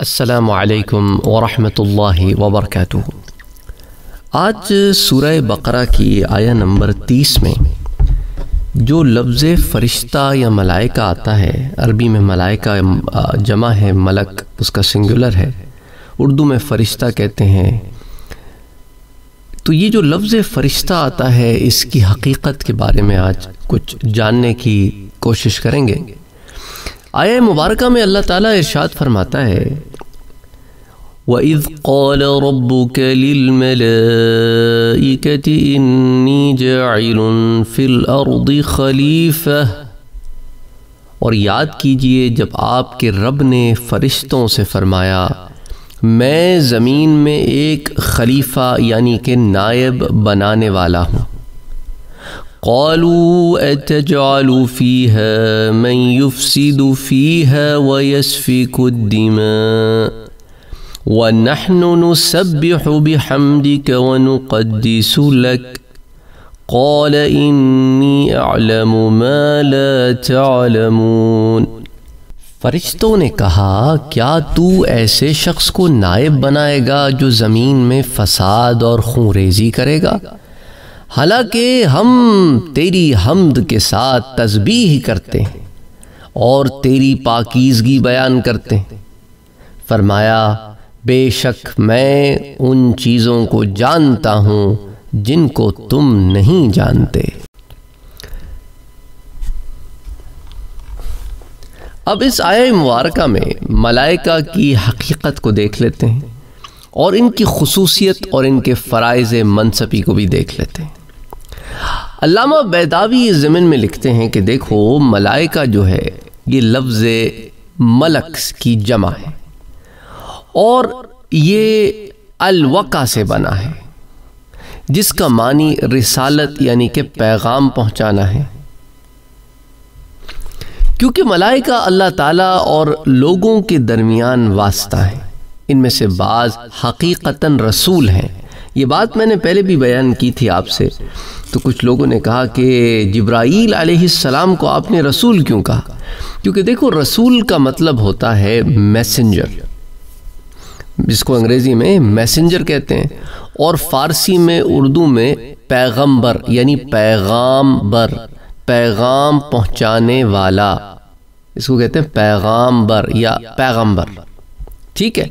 अस्सलामु अलैकुम वरहमतुल्लाहि वबरकातुह। आज सूरह बकरा की आया नंबर 30 में जो लफ्ज़ फ़रिश्ता या मलाइका आता है, अरबी में मलाइका जमा है मलक, उसका सिंगुलर है, उर्दू में फ़रिश्ता कहते हैं। तो ये जो लफ्ज़ फ़रिश्ता आता है इसकी हकीकत के बारे में आज कुछ जानने की कोशिश करेंगे। आया मुबारका में अल्लाह ताला इरशाद फरमाता है, वइज़ क़ाल रब्बुक लिल मलाइकति इन्नी जाइलुन फ़िल अर्दि खलीफा। और याद कीजिए जब आपके रब ने फ़रिश्तों से फरमाया मैं ज़मीन में एक खलीफा यानी कि नायब बनाने वाला हूँ। क़ालू अतजअलु फ़ीहा मन युफ़्सिदु फ़ीहा वयस्फ़िकु الدِّمَاء वनहनु नुसब्बिहु बिहम्दिका वनुक़द्दिसु लक क़ाल इन्नी अअलमु मा ला तअलमून। फ़रिश्तों ने कहा क्या तू ऐसे शख्स को नायब बनाएगा जो ज़मीन में फ़साद और खूंरेज़ी करेगा, हालांकि हम तेरी हम्द के साथ तस्बीह करते हैं और तेरी पाकीज़गी बयान करते हैं। फरमाया बेशक मैं उन चीज़ों को जानता हूँ जिनको तुम नहीं जानते। अब इस आया मुबारका में मलाइका की हकीकत को देख लेते हैं और इनकी खुसूसियत और इनके फ़राइज़ मनसबी को भी देख लेते हैं। अल्लामा बैदावी इस ज़मीन में लिखते हैं कि देखो मलाइका जो है ये लफ्ज़ मलक की जमा है और ये अलवका से बना है जिसका मानी रिसालत यानी कि पैगाम पहुँचाना है। क्योंकि मलाइका अल्लाह ताला और लोगों के दरमियान वास्ता है, इनमें से बाज़ हकीकतन रसूल हैं। ये बात मैंने पहले भी बयान की थी आपसे। तो कुछ लोगों ने कहा कि जिब्राईल अलैहिस्सलाम को आपने रसूल क्यों कहा, क्योंकि देखो रसूल का मतलब होता है मैसेंजर, जिसको अंग्रेज़ी में मैसेंजर कहते हैं और फ़ारसी में उर्दू में पैगंबर यानी पैगामबर, पैगाम पहुँचाने वाला, इसको कहते हैं पैगामबर या पैगंबर। ठीक है,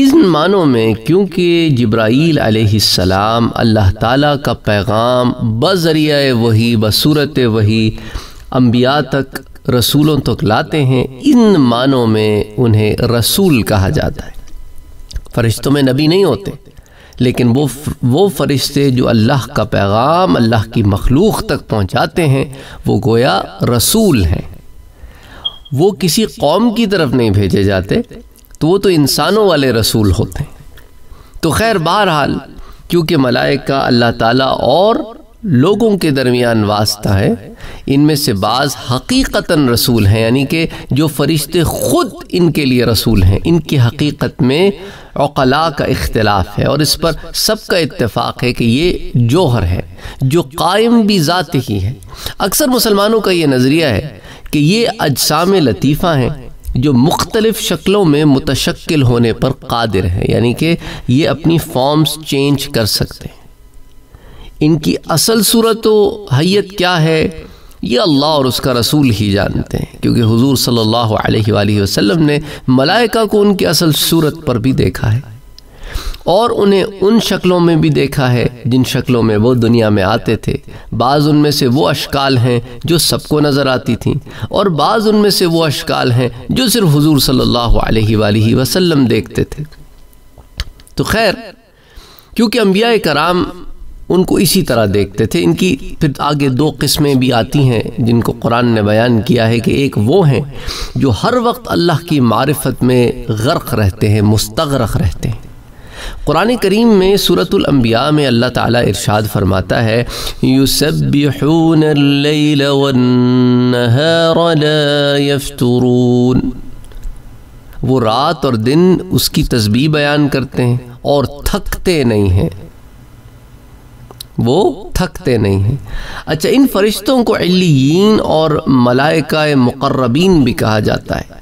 इन मानों में क्योंकि जिब्राईल अलैहिस्सलाम अल्लाह ताला का पैगाम बज़रिया वही बसूरत वही अम्बिया तक रसूलों तक लाते हैं, इन मानों में उन्हें रसूल कहा जाता है। फ़रिश्तों में नबी नहीं होते, लेकिन वो फ़रिश्ते जो अल्लाह का पैगाम अल्लाह की मखलूक तक पहुँचाते हैं वो गोया रसूल हैं। वो किसी कौम की तरफ नहीं भेजे जाते, तो वो तो इंसानों वाले रसूल होते हैं। तो खैर बहरहाल क्योंकि मलाइका अल्लाह ताला और लोगों के दरमियान वास्ता है, इनमें से बाज़ हकीकतन रसूल हैं, यानी कि जो फ़रिश्ते ख़ुद इनके लिए रसूल हैं। इनकी हकीकत में उक़ला का इख्तिलाफ है और इस पर सबका इत्तेफ़ाक़ है कि ये जोहर है जो कायम भी ज़ात ही है। अक्सर मुसलमानों का ये नज़रिया है कि ये अजसाम लतीफ़ा हैं जो मुख्तलिफ़ शक्लों में मुतशक्किल होने पर कादिर हैं, यानी कि ये अपनी फॉर्म्स चेंज कर सकते हैं। इनकी असल सूरत व हैयत क्या है ये अल्लाह और उसका रसूल ही जानते हैं, क्योंकि हुजूर सल्लल्लाहु अलैहि वसल्लम ने मलाइका को उनकी असल सूरत पर भी देखा है और उन्हें उन शक्लों में भी देखा है जिन शक्लों में वो दुनिया में आते थे। बाज़ उनमें से वो अशकाल हैं जो सबको नज़र आती थीं और बाज़ उनमें से वो अशकाल हैं जो सिर्फ हुजूर सल्लल्लाहु अलैहि वसल्लम देखते थे। तो खैर क्योंकि अंबिया कराम उनको इसी तरह देखते थे। इनकी फिर आगे दो किस्में भी आती हैं जिनको कुरान ने बयान किया है कि एक वो हैं जो हर वक्त अल्लाह की मारिफत में गर्क रहते हैं, मुस्तगरक रहते हैं। कुरान करीम में सूरतुल अंबिया में अल्लाह ताला इरशाद फरमाता है, युसब्बिहूनल लैल वन्नहार ला यफ्तुरून। वो रात और दिन उसकी तस्बीह बयान करते हैं और थकते नहीं हैं, वो थकते नहीं हैं। अच्छा, इन फरिश्तों को इल्लियीन और मलाइका मुकर्रबीन भी कहा जाता है।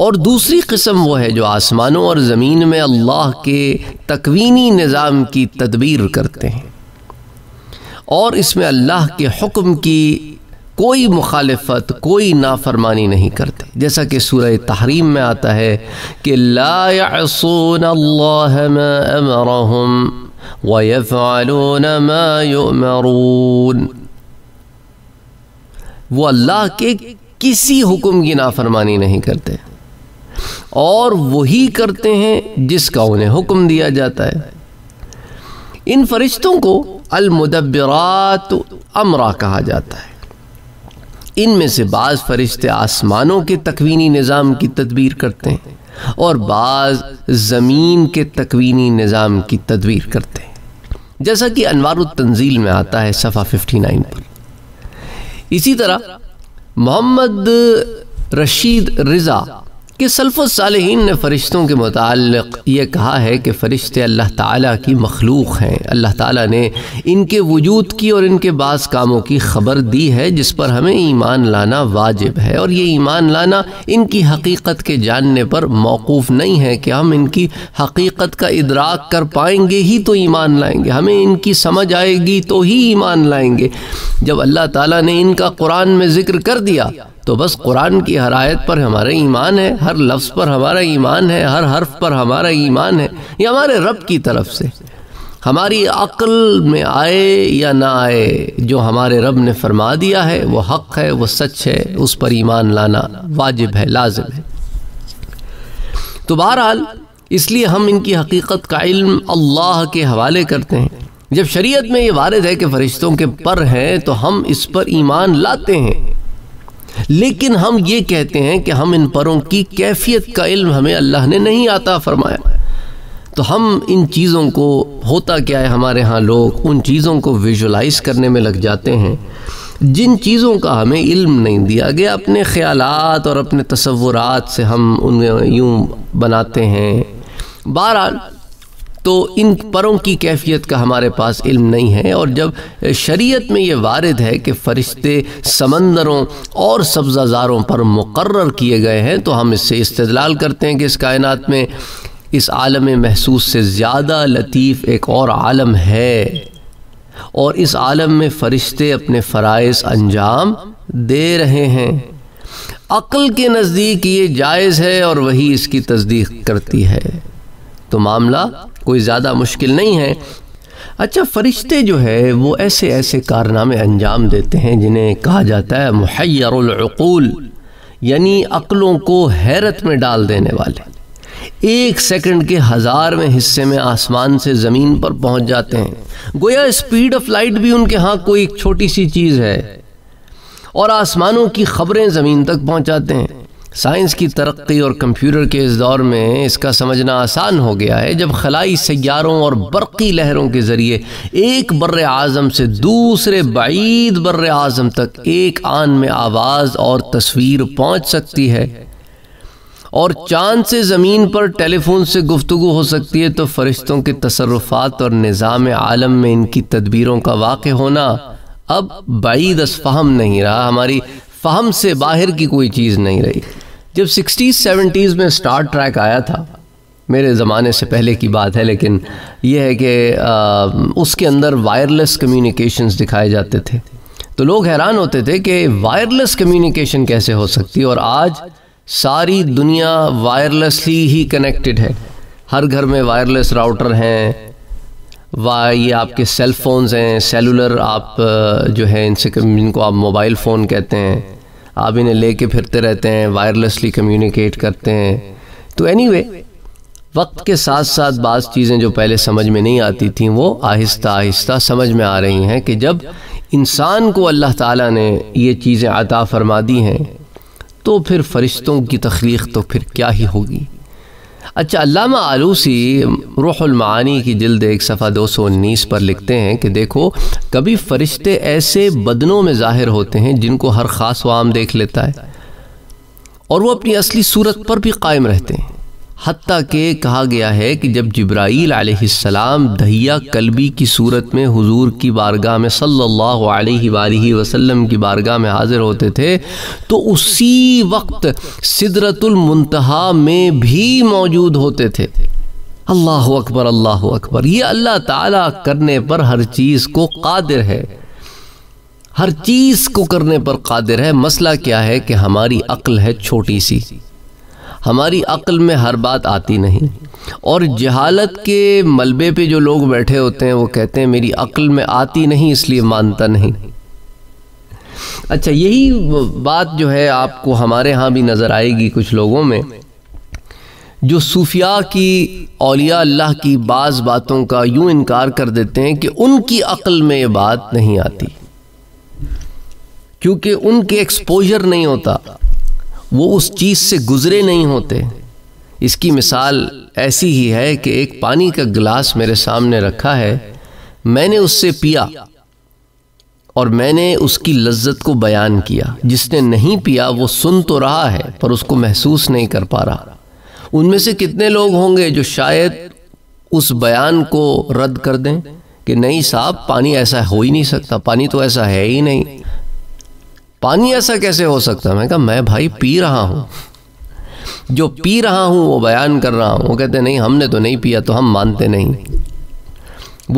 और दूसरी किस्म वो है जो आसमानों और ज़मीन में अल्लाह के तकवीनी निज़ाम की तदबीर करते हैं और इसमें अल्लाह के हुक्म की कोई मुखालफत, कोई नाफरमानी नहीं करते, जैसा कि सूरह तहरीम में आता है कि ला यअसून अल्लाह मा अमरहुम व यफ़अलून मा युमरून। वो अल्लाह के किसी हुक्म की नाफरमानी नहीं करते और वही करते हैं जिसका उन्हें हुक्म दिया जाता है। इन फरिश्तों को अल-मुदब्बिरात अमरा कहा जाता है। इनमें से बाज़ फरिश्ते आसमानों के तकवीनी निज़ाम की तदबीर करते हैं और बाज़ ज़मीन के तकवीनी निज़ाम की तदबीर करते हैं, जैसा कि अनवारुत तंजील में आता है सफ़ा 59 पर। इसी तरह मोहम्मद रशीद रिज़ा के सल्फ़ुस सालेहीन ने फ़रिश्तों के मुताल्लिक़ ये कहा है कि फ़रिश्ते अल्लाह ताला की मखलूक़ हैं, अल्लाह ताला ने इनके वजूद की और इनके बास कामों की ख़बर दी है जिस पर हमें ईमान लाना वाजिब है, और ये ईमान लाना इनकी हकीक़त के जानने पर मौकूफ़ नहीं है कि हम इनकी हकीक़त का इदराक कर पाएंगे ही तो ईमान लाएंगे, हमें इनकी समझ आएगी तो ही ईमान लाएंगे। जब अल्लाह ताला ने इनका कुरान में ज़िक्र कर दिया तो बस कुरान की हर आयत पर हमारा ईमान है, हर लफ्ज़ पर हमारा ईमान है, हर हर्फ पर हमारा ईमान है। ये हमारे रब की तरफ से हमारी अक्ल में आए या ना आए, जो हमारे रब ने फरमा दिया है वो हक़ है, वो सच है, उस पर ईमान लाना वाजिब है, लाजिम है। तो बहरहाल इसलिए हम इनकी हकीकत का इल्म अल्लाह के हवाले करते हैं। जब शरीयत में ये वारिद है कि फ़रिश्तों के पर हैं तो हम इस पर ईमान लाते हैं, लेकिन हम ये कहते हैं कि हम इन परों की कैफियत का इल्म हमें अल्लाह ने नहीं आता फरमाया। तो हम इन चीज़ों को, होता क्या है हमारे यहाँ लोग उन चीज़ों को विजुलाइज़ करने में लग जाते हैं जिन चीज़ों का हमें इल्म नहीं दिया गया, अपने ख़यालात और अपने तसव्वुरात से हम उन्हें यूँ बनाते हैं। बहरहाल तो इन परों की कैफियत का हमारे पास इल्म नहीं है। और जब शरीयत में ये वारिद है कि फ़रिश्ते समंदरों और सब्ज़ाजारों पर मुकर्रर किए गए हैं तो हम इससे इस्तिदलाल करते हैं कि इस कायनात में, इस आलम महसूस से ज़्यादा लतीफ़ एक और आलम है और इस आलम में फ़रिश्ते अपने फ़राइज़ अंजाम दे रहे हैं। अक्ल के नज़दीक ये जायज़ है और वही इसकी तस्दीक करती है, तो मामला कोई ज़्यादा मुश्किल नहीं है। अच्छा, फ़रिश्ते जो है वो ऐसे ऐसे कारनामे अंजाम देते हैं जिन्हें कहा जाता है मुहय्यरुल उक़ूल, यानी अक्लों को हैरत में डाल देने वाले। एक सेकंड के 1000वें हिस्से में आसमान से ज़मीन पर पहुंच जाते हैं, गोया स्पीड ऑफ लाइट भी उनके यहाँ कोई एक छोटी सी चीज़ है, और आसमानों की ख़बरें ज़मीन तक पहुँचाते हैं। साइंस की तरक्की और कंप्यूटर के इस दौर में इसका समझना आसान हो गया है। जब खलाई सैयारों और बरक़ी लहरों के ज़रिए एक बर्रे आज़म से दूसरे बाईद बर्रे आज़म तक एक आन में आवाज़ और तस्वीर पहुंच सकती है और चाँद से ज़मीन पर टेलीफोन से गुफ्तगू हो सकती है, तो फ़रिश्तों के तसर्रुफ़ात और निज़ाम आलम में इनकी तदबीरों का वाक़े होना अब बाईद असफ़हम नहीं रहा, हमारी फ़हम से बाहर की कोई चीज़ नहीं रही। जब 60s 70s में स्टार ट्रैक आया था, मेरे ज़माने से पहले की बात है, लेकिन यह है कि उसके अंदर वायरलेस कम्युनिकेशंस दिखाए जाते थे तो लोग हैरान होते थे कि वायरलेस कम्युनिकेशन कैसे हो सकती है, और आज सारी दुनिया वायरलेसली ही कनेक्टेड है। हर घर में वायरलेस राउटर हैं, ये आपके सेल फ़ोन्स हैं, सेलुलर आप जो है इनसे, जिनको आप मोबाइल फ़ोन कहते हैं, आप इन्हें लेके फिरते रहते हैं, वायरलेसली कम्युनिकेट करते हैं। तो एनीवे, वक्त के साथ साथ बाज़ चीज़ें जो पहले समझ में नहीं आती थीं वो आहिस्ता आहिस्ता समझ में आ रही हैं कि जब इंसान को अल्लाह ताला ने ये चीज़ें अता फरमा दी हैं तो फिर फ़रिश्तों की तख्लीक तो फिर क्या ही होगी। अच्छा, अल्लामा आलूसी रूहुल मानी की जिल्द 1 सफ़ा 219 पर लिखते हैं कि देखो, कभी फ़रिश्ते ऐसे बदनों में ज़ाहिर होते हैं जिनको हर ख़ास वाम देख लेता है और वो अपनी असली सूरत पर भी कायम रहते हैं। हत्ता के कहा गया है कि जब जिब्राईल अलैहिस्सलाम दहिया कलबी की सूरत में हुजूर की बारगाह में सल्लल्लाहु अलैहि वसल्लम की बारगाह में हाजिर होते थे तो उसी वक्त सिदरतुल मुंतहा में भी मौजूद होते थे। अल्लाहु अकबर, अल्लाहु अकबर। ये अल्लाह ताला करने पर हर चीज़ को कादिर है, हर चीज़ को करने पर कादिर है। मसला क्या है कि हमारी अक्ल है छोटी सी, हमारी अक्ल में हर बात आती नहीं, और जहालत के मलबे पे जो लोग बैठे होते हैं वो कहते हैं मेरी अक्ल में आती नहीं इसलिए मानता नहीं। अच्छा, यही बात जो है आपको हमारे यहाँ भी नज़र आएगी कुछ लोगों में, जो सूफिया की औलिया अल्लाह की बाज़ बातों का यूँ इनकार कर देते हैं कि उनकी अक्ल में ये बात नहीं आती क्योंकि उनके एक्सपोजर नहीं होता, वो उस चीज़ से गुज़रे नहीं होते। इसकी मिसाल ऐसी ही है कि एक पानी का गिलास मेरे सामने रखा है, मैंने उससे पिया और मैंने उसकी लज्जत को बयान किया, जिसने नहीं पिया वो सुन तो रहा है पर उसको महसूस नहीं कर पा रहा। उनमें से कितने लोग होंगे जो शायद उस बयान को रद्द कर दें कि नहीं साहब पानी ऐसा हो ही नहीं सकता, पानी तो ऐसा है ही नहीं, पानी ऐसा कैसे हो सकता। मैं कहा मैं भाई पी रहा हूँ, जो पी रहा हूँ वो बयान कर रहा हूँ। वो कहते नहीं हमने तो नहीं पिया तो हम मानते नहीं।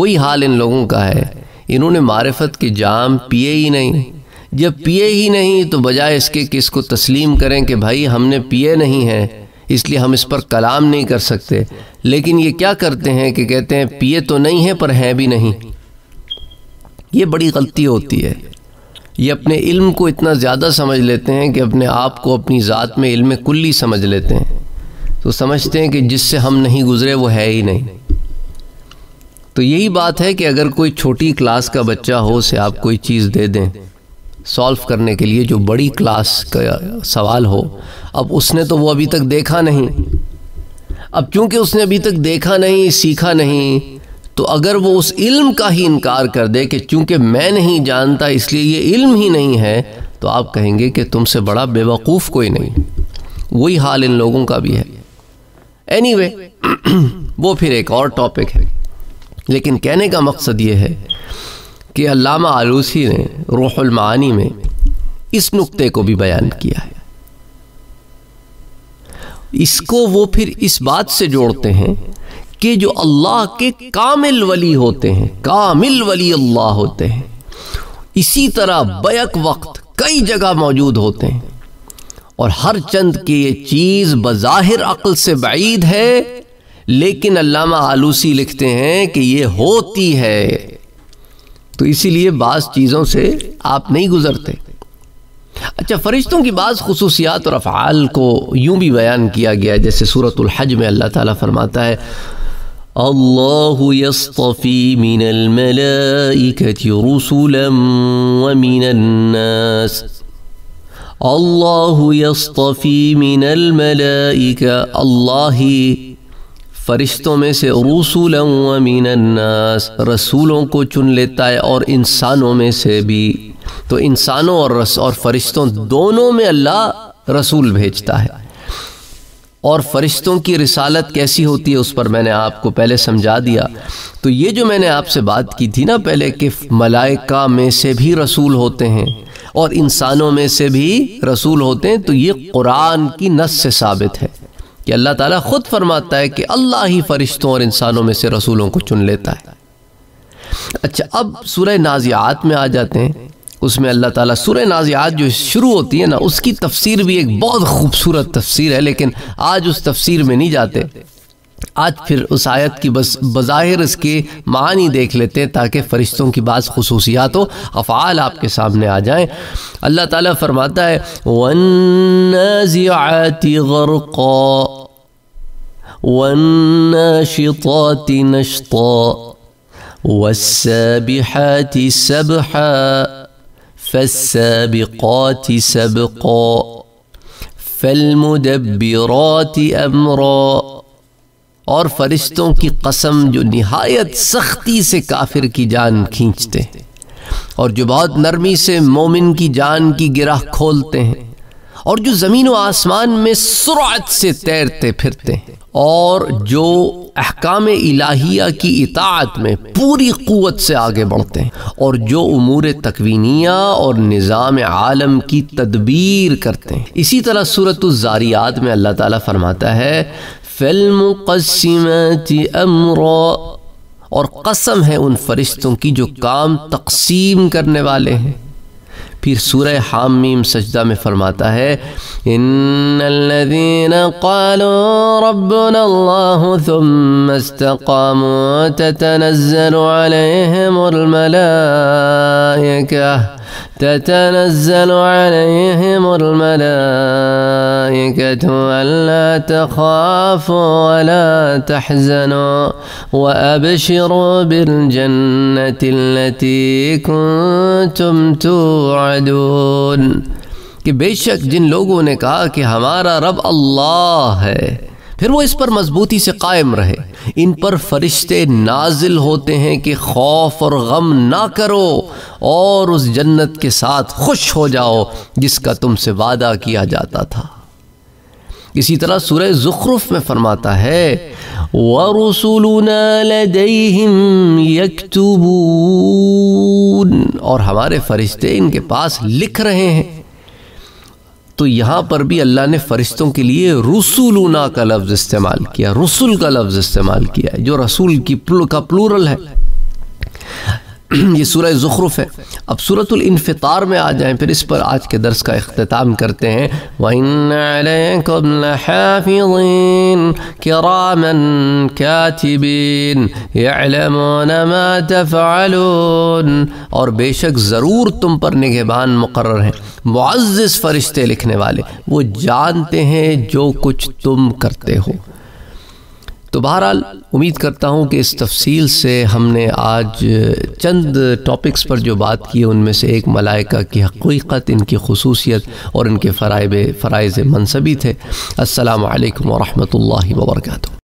वही हाल इन लोगों का है, इन्होंने मारिफत के जाम पिए ही नहीं। जब पिए ही नहीं तो बजाय इसके कि इसको तस्लीम करें कि भाई हमने पिए नहीं हैं इसलिए हम इस पर कलाम नहीं कर सकते, लेकिन ये क्या करते हैं कि कहते हैं पिए तो नहीं है पर हैं भी नहीं। ये बड़ी गलती होती है, ये अपने इल्म को इतना ज़्यादा समझ लेते हैं कि अपने आप को अपनी ज़ात में इल्म कुल्ली समझ लेते हैं, तो समझते हैं कि जिससे हम नहीं गुज़रे वो है ही नहीं। तो यही बात है कि अगर कोई छोटी क्लास का बच्चा हो उसे आप कोई चीज़ दे दें सॉल्व करने के लिए जो बड़ी क्लास का सवाल हो, अब उसने तो वो अभी तक देखा नहीं, अब क्योंकि उसने अभी तक देखा नहीं सीखा नहीं, तो अगर वो उस इल्म का ही इनकार कर दे कि चूँकि मैं नहीं जानता इसलिए ये इल्म ही नहीं है, तो आप कहेंगे कि तुमसे बड़ा बेवकूफ़ कोई नहीं। वही हाल इन लोगों का भी है। एनीवे, वो फिर एक और टॉपिक है, लेकिन कहने का मकसद ये है कि अल्लामा आलूसी ने रूहुल मानी में इस नुक्ते को भी बयान किया है। इसको वो फिर इस बात से जोड़ते हैं कि जो अल्लाह के कामिल वली होते हैं, कामिल वली अल्लाह होते हैं, इसी तरह बैक वक्त कई जगह मौजूद होते हैं, और हर चंद की ये चीज़ बज़ाहिर अक्ल से बाईद है, लेकिन अल्लामा आलूसी लिखते हैं कि ये होती है। तो इसीलिए बाज़ चीज़ों से आप नहीं गुज़रते। अच्छा, फरिश्तों की बाज़ खुसूसियात और अफ़आल को यूँ भी बयान किया गया है, जैसे सूरतुल हज में अल्लाह ताला फरमाता है अल्लाहु यस्तफी मिनल मलाइकति रुसुलन व मिनन नास, अल्लाहु यस्तफी मिनल मलाइका, अल्लाह ही फरिश्तों में से रुसूलन व मिनन नास, रसूलों को चुन लेता है और इंसानों में से भी। तो इंसानों और फरिश्तों दोनों में अल्लाह रसूल भेजता है। और फरिश्तों की रिसालत कैसी होती है उस पर मैंने आपको पहले समझा दिया। तो ये जो मैंने आपसे बात की थी ना पहले कि मलाइका में से भी रसूल होते हैं और इंसानों में से भी रसूल होते हैं, तो ये कुरान की नस से साबित है कि अल्लाह ताला ख़ुद फरमाता है कि अल्लाह ही फ़रिश्तों और इंसानों में से रसूलों को चुन लेता है। अच्छा, अब सूरह नाज़ियात में आ जाते हैं। उसमें अल्लाह ताला सूरह नाज़ियात जो शुरू होती है ना, उसकी तफसीर भी एक बहुत खूबसूरत तफसीर है, लेकिन आज उस तफसीर में नहीं जाते। आज फिर उस आयत की बस बज़ाहिर इसके मानी देख लेते हैं ताकि फ़रिश्तों की बाज़ खुसूसियात व अफ़आल आपके सामने आ जाएं। अल्लाह ताला फरमाता है वन्नाज़िआति गरक़ा वन्नाशिताति नश्ता वस्साबिहाति सबहा फस्साबिक़ाति सबक़ा फल्मुदब्बिराति अम्रा। और फरिश्तों की कसम जो निहायत सख्ती से काफिर की जान खींचते और जो बहुत नरमी से मोमिन की जान की गिरह खोलते हैं, और जो ज़मीन व आसमान में सुरात से तैरते फिरते हैं और जो अहकाम इलाहिया की इताअत में पूरी क़ुव्वत से आगे बढ़ते हैं और जो उमूर तकवीनिया और निज़ाम आलम की तदबीर करते हैं। इसी तरह सूरत ज़ारियात में अल्लाह ताला फरमाता है फ़ल्मुक़स्सिमाति अम्रा, और कसम है उन फरिश्तों की जो काम तकसीम करने वाले हैं। फिर सूरह हामीम सजदा में फरमाता है इन्नल्लज़ीना क़ालू रब्बुनल्लाहु थुम्मा इस्तक़ामू ततनज़्ज़लु अलैहिमुल मलाइका अल्ला तखाफू वला तहज़नू वअबशिरू बिलजन्नति लती कुंतुम तूअदून, कि बेशक जिन लोगों ने कहा कि हमारा रब अल्लाह है फिर वो इस पर मजबूती से कायम रहे, इन पर फरिश्ते नाजिल होते हैं कि खौफ और गम ना करो और उस जन्नत के साथ खुश हो जाओ जिसका तुमसे वादा किया जाता था। इसी तरह सूरह ज़ुख़रुफ़ में फरमाता है वरुसुलुना लदैहिम यक्तुबून, और हमारे फरिश्ते इनके पास लिख रहे हैं। तो यहाँ पर भी अल्लाह ने फ़रिश्तों के लिए रुसूलुना का लफ्ज़ इस्तेमाल किया, रसूल का लफ्ज़ इस्तेमाल किया है जो रसूल की का प्लूरल है। ये सूरह ज़ुख़रुफ़ है। अब सूरतुल इन्फ़ितार में आ जाएं, फिर इस पर आज के दर्स का इख्तिताम करते हैं। वइन्ना अलैकुम लहाफ़िज़ीन किरामन कातिबीन यअलमून मा तफ़अलून, और बेशक ज़रूर तुम पर निगहबान मुकर्रर हैं, मुअज़्ज़िज़ फ़रिश्ते लिखने वाले, वो जानते हैं जो कुछ तुम करते हो। तो बहरहाल उम्मीद करता हूँ कि इस तफसील से हमने आज चंद टॉपिक्स पर जो बात की उनमें से एक मलाइका की हकीकत, इनकी खुसूसियत और इनके फ़राइज़ मनसबी थे। अस्सलाम वालेकुम वरहमतुल्लाहि वबरकातुहू।